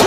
ooh.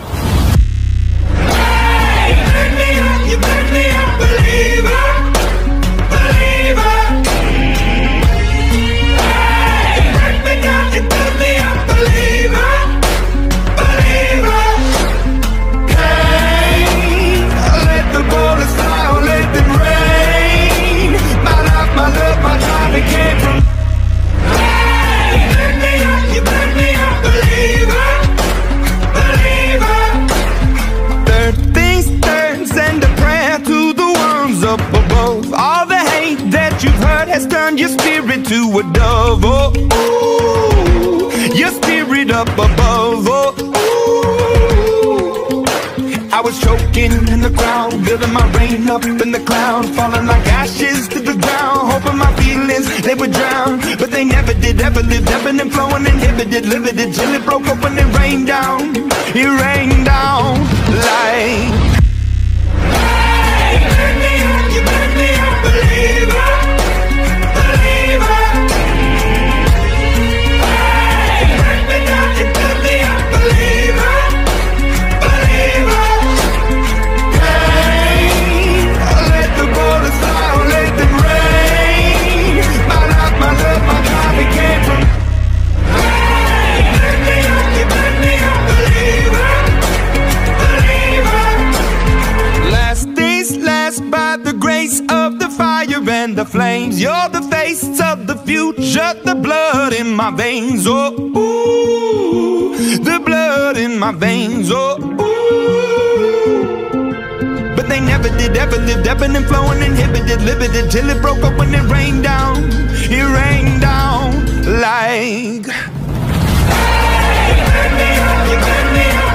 Hey, you turn me up, believer, believer. Hey, you turn me down, you turn me up, believer. Has turned your spirit to a dove. Oh, ooh, your spirit up above. Oh, ooh. I was choking in the crowd, building my rain up in the cloud, falling like ashes to the ground, hoping my feelings they would drown, but they never did. Ever lived, ebbing and flowing, inhibited, limited, till it broke open and rained down. It rained down like. Hey, you burn me up, believer. Flames, you're the face of the future, the blood in my veins, oh, ooh, the blood in my veins, oh, ooh. But they never did, ever lived, ebbing and flowing, inhibited, limited, till it broke up when it rained down like. Hey, you turn me up,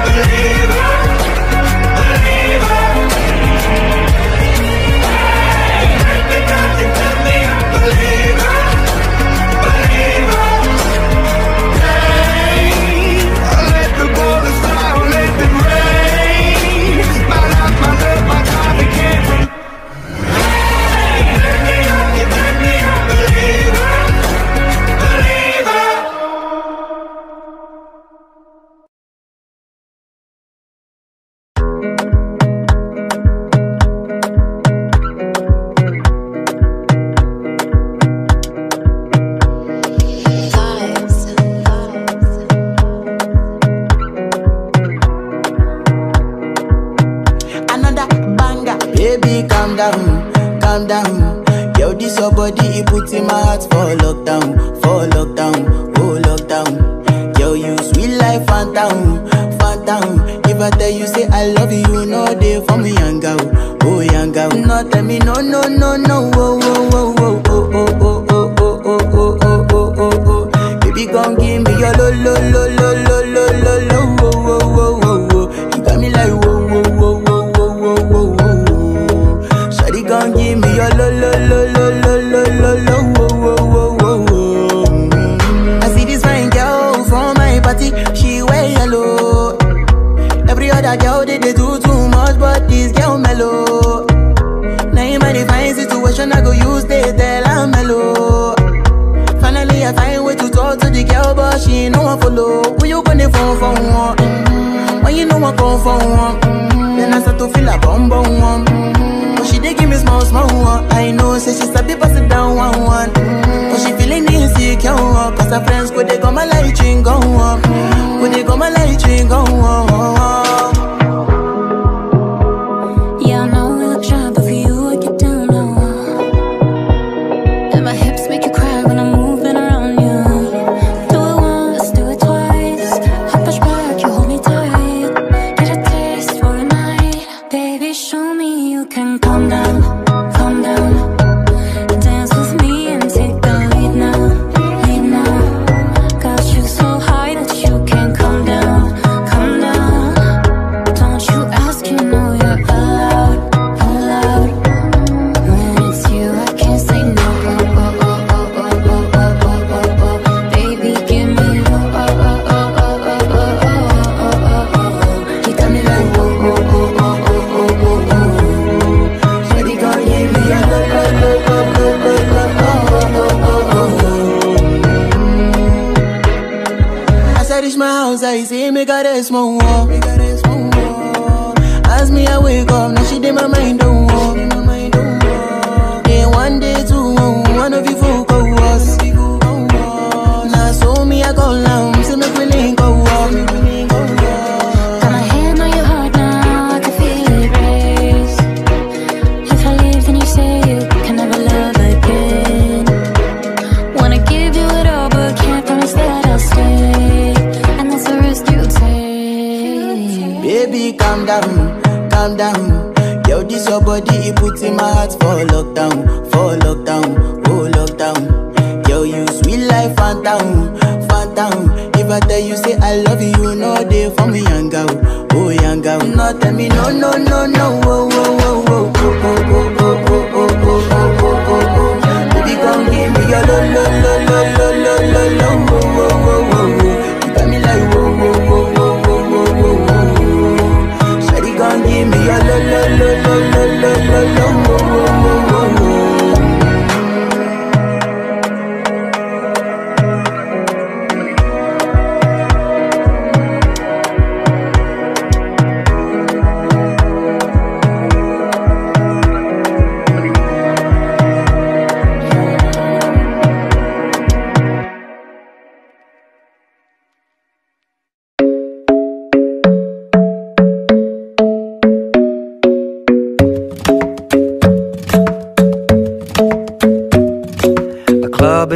believer, believer. Believer, believer. Hey, let the bullets fly, let them rain. My life, my love, my coffee came from. Hey, you turn me up, believer, believer. your body, it puts in my heart for lockdown, oh lockdown. Yo, you sweet life, phantom, phantom. If I tell you, say I love you, you know they for me, young girl, oh young girl. No, tell me no, no, no, no, oh, oh, oh, oh, oh, oh, oh, oh, oh, oh, oh, oh, oh, oh. Baby, come give me your lo, lo, lo, lo, lo, lo, lo, lo, oh, oh, oh, oh. You got me like, oh, oh, oh. Give me your lo lo lo lo lo lo lo lo lo lo lo.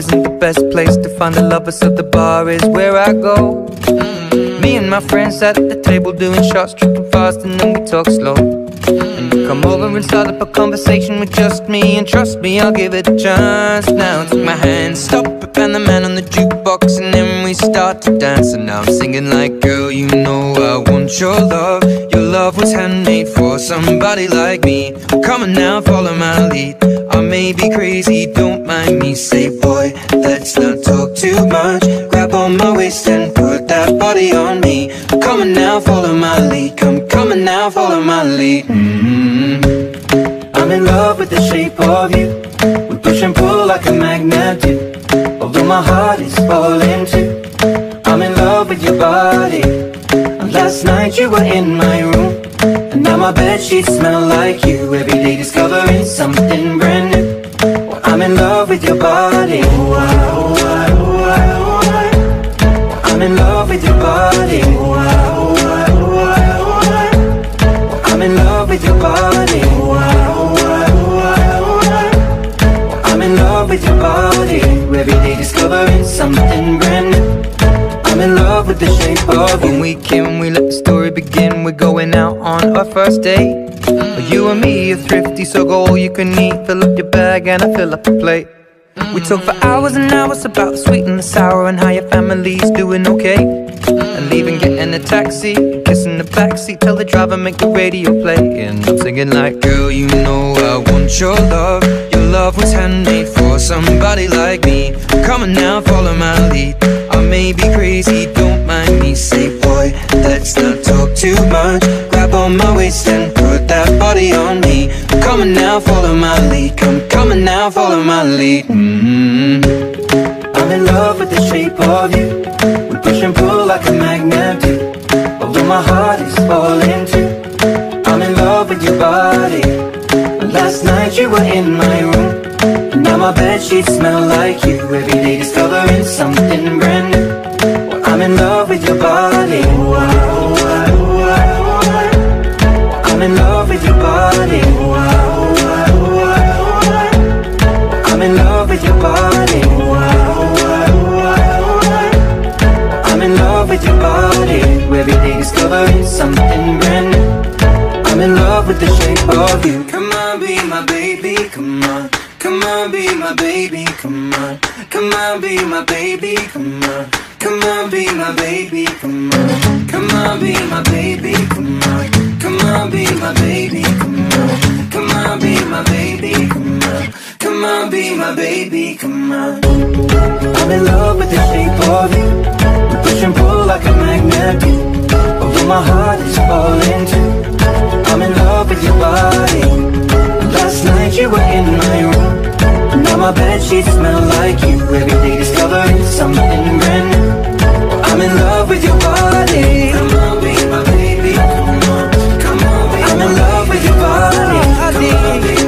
Isn't the best place to find a lover, so the bar is where I go. Me and my friends at the table doing shots, tripping fast, and then we talk slow. And you come over and start up a conversation with just me, and trust me, I'll give it a chance. Now take my hand, stop it, and the man on the jukebox, and then we start to dance. And now I'm singing like, girl, you know I want your love. Your love was handmade for somebody like me. Come on now, follow my lead. I may be crazy, don't mind me. Say, boy, let's not talk too much. Grab on my waist and put that body on me. I'm coming now, follow my lead. I'm coming now, follow my lead. I'm in love with the shape of you. We push and pull like a magnet do. Although my heart is falling too, I'm in love with your body. And last night you were in my room, and now my bedsheets smell like you. Every day discovering something brand new. Well, I'm in love with your body. Oh, I, oh, I, oh, I, oh, I. Well, I'm in love with your body. Oh, I, oh, I, oh, I, oh, I. Well, I'm in love with your body. Oh, I, oh, I, oh, I, oh, I. Well, I'm in love with your body. Every day discovering something brand new. I'm in love with the shape of you. When we came, we let the story begin. We're going out on our first date. You and me are thrifty, so go all you can eat. Fill up your bag and I fill up the plate. We talk for hours and hours about the sweet and the sour, and how your family's doing okay. And leaving, getting a taxi, kissing the backseat. Tell the driver, make the radio play. And I'm singing like, girl, you know I want your love. Your love was handmade for somebody like me. Come on now, follow my lead. I may be crazy, don't mind me. Say, boy, let's not talk too much. Grab on my waist and put that body on me. I'm coming now, follow my lead. I'm coming now, follow my lead. I'm in love with the shape of you. We push and pull like a magnet do. Although my heart is falling too, I'm in love with your body. Last night you were in my room, and now my bedsheets smell like you. Every day discovering something brand new. Well, I'm in love with your body. Oh, I, oh, I, oh, I, oh, I. Well, I'm in love with your body. Oh, I, oh, I, oh, I, oh, I. Well, I'm in love with your body. Oh, I, oh, I, oh, I, oh, I. Well, I'm in love with your body. Every day discovering something brand new. I'm in love with the shape of you. Come on, be my baby, come on. Come on, be my baby, come on. Come on, be my baby, come on. Come on, be my baby, come on. Come on, be my baby, come on. Come on, be my baby, come on. Come on, be my baby, come on. Come on, be my baby, come on. I'm in love with the shape of you. We push and pull like a magnet do. Although my heart is falling too, I'm in love with your body. Last night you were in my room, now my bedsheets smell like you. Every day discovering something brand new. I'm in love with your body. Come on, be my baby, come on. Come on, be I'm in love with your body. Come on, be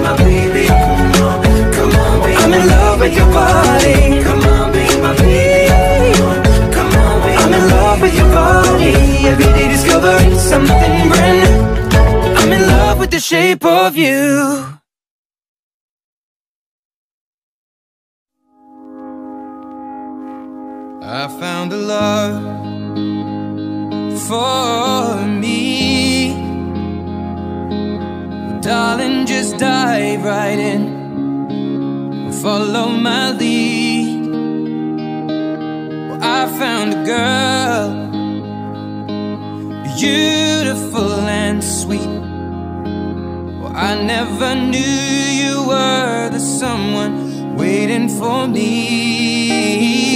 my baby, come on. Come on, be I'm in love with your body. Come on, be my baby, come on. Come on, be I'm in love with your body. Every day discovering something brand new. I'm in love with the shape of you. I found a love for me, darling. just dive right in, follow my lead. Well, I found a girl, beautiful and sweet. Well, I never knew you were the someone waiting for me,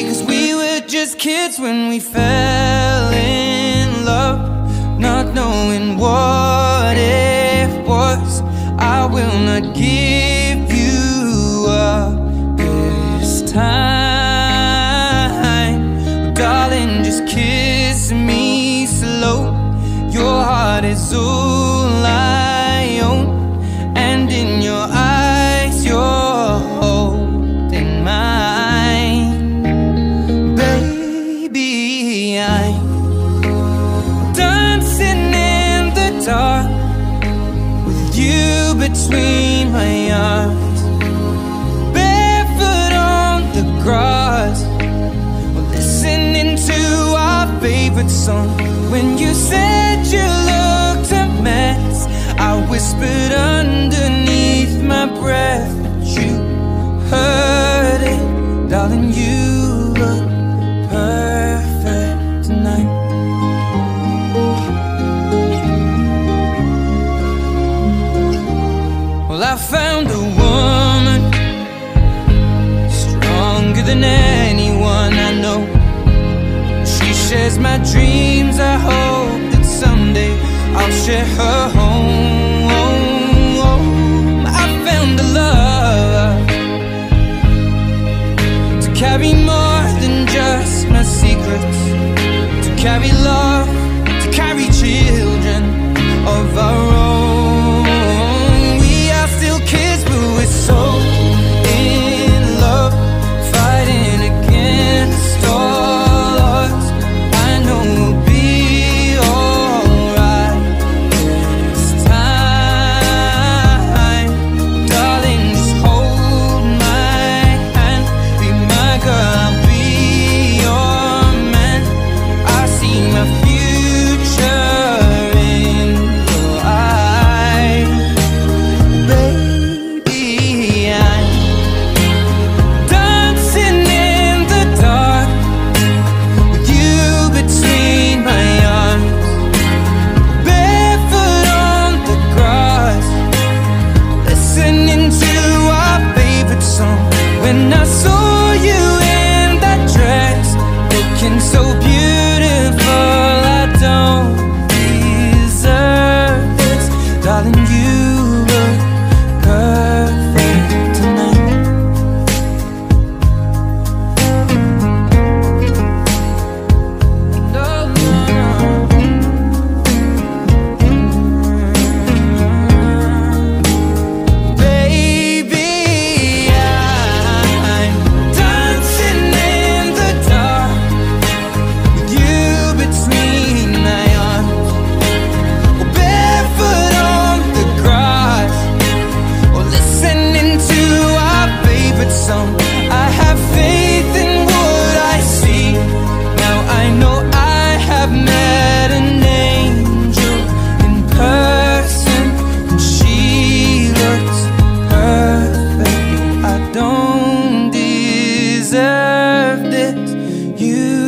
'cause we were just kids when we fell in love, not knowing what it was. I will not give you up this time, darling, just kiss me slow. Your heart is all I own, and in your eyes you're holding mine. Baby, I'm dancing in the dark with you between my arms, barefoot on the grass, listening to our favorite song. When you said you looked a mess, I whispered underneath my breath, but you heard it, darling. You look perfect tonight. I found a woman stronger than anyone I know. She shares my dreams. I hope that someday I'll share her home. I found a love to carry more than just my secrets, to carry love, to carry children of our own. When I saw you in that dress, looking so beautiful, I don't deserve this. Darling, you look perfect tonight. Baby, I have faith in what I see. Now I know I have met an angel in person, and she looks perfect. I don't deserve this. You